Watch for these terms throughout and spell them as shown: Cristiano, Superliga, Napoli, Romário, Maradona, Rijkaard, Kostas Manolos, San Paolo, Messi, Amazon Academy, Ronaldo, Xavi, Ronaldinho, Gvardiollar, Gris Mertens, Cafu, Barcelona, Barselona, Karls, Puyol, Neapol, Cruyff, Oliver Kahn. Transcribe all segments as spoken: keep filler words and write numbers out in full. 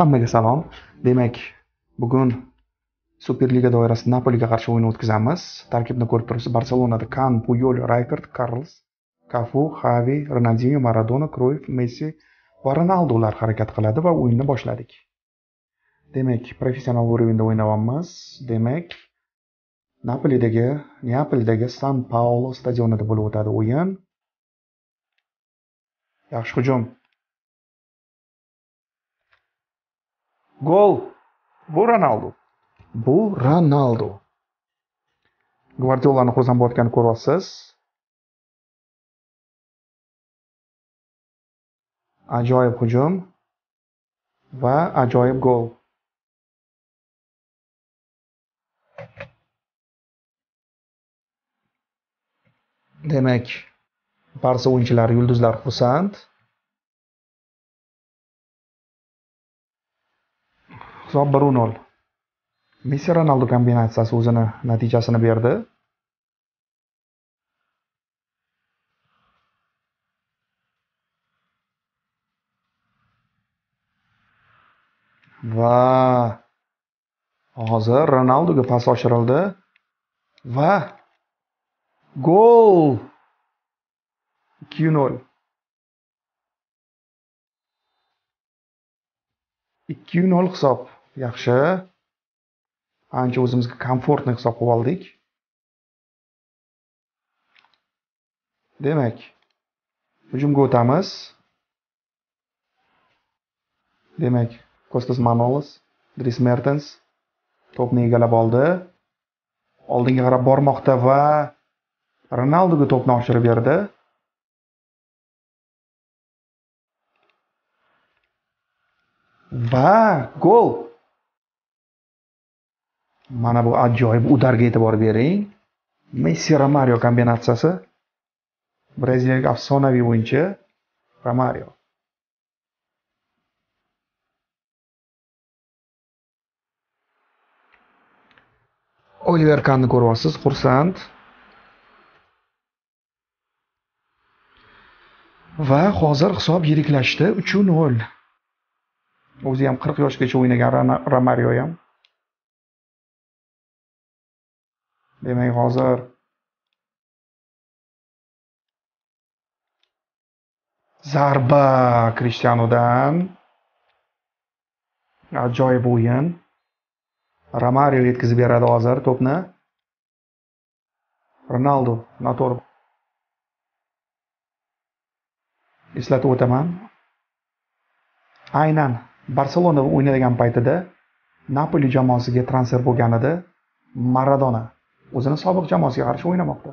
Hammaga salom. Demak, bugun Superliga doirasida Napoliga qarshi o'yin o'tkazamiz. Tarkibni ko'rib turibsiz. Barselonada Kahn, Puyol, Rijkaard, Karls, Cafu, Xavi, Ronaldinho, Maradona, Cruyff, Messi va Ronaldolar harakat qiladi va o'yinni boshladik. Demak, professional o'yinda o'ynayapmiz. Demak, Napolidagi, Neapoldagi San Paolo stadionida bo'lib o'tadi o'yin. Yaxshi hujum. Gol. Bu Ronaldo. Bu Ronaldo. Gvardiollarni xursand bo'tgan ko'rasiz. Ajoyib hujum va ajoyib gol. Demak, Barsa o'yinchilari, yulduzlar xursand. Hisob bir nol. Messi Ronaldo kombinatsiyasi o'zini natijasini berdi. Va hozir Ronaldoga pas oshirildi va gol. ikki nol. ikki nol hisob. Yaxshi. Ancha o'zimizga komfortni hisob qilib oldik. Demak, hujumga o'tamiz. Demak, Kostas Manolos, Gris Mertens to'pni egallab oldi. Oldinga qarab bormoqda va Ronaldoga to'pni oshirib berdi. Va gol. Mana bu ajoyib udarga e'tibor bering. Messi Romário kombinatsiyasi. Braziliyalik afsonaviy o'yinchi Romário. Oliver Kahnni ko'ryapsiz, xursand. Va hozir hisob yiriklashdi uch nol. O'zi ham qirq yoshgacha o'ynagan Romário ham. Demak, hozir zarba Cristianodan. Ajoyib o'yin. Romário yetkazib beradi hozir to'pni. Ronaldo noto'g'ri. Eslatib o'taman. Aynan Barcelona o'ynagan paytida Napoli jamoasiga transfer bo'lganida Maradona o'zini sobiq jamoasiga qarshi o'ynamoqda.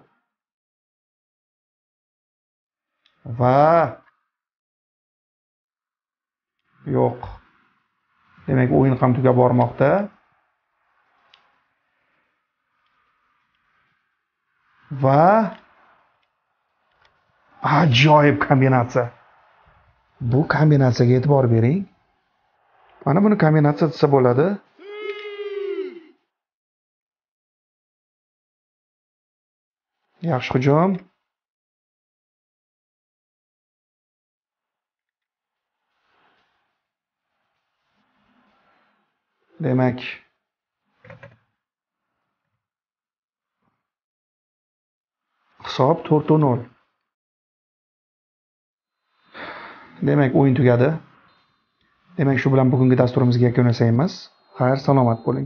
Va yo'q. Demak, o'yin ham tugab bormoqda. Va ajoyib kombinatsiya. Bu kombinatsiyaga e'tibor bering. Mana buni kombinatsiya desa bo'ladi. Yaxshi hujum. Demak, hisob to'rt nol. Demak, o'yin tugadi. Demak, shu bilan bugungi dasturimizga yakun yasaymiz. Xayr, salomat bo'ling.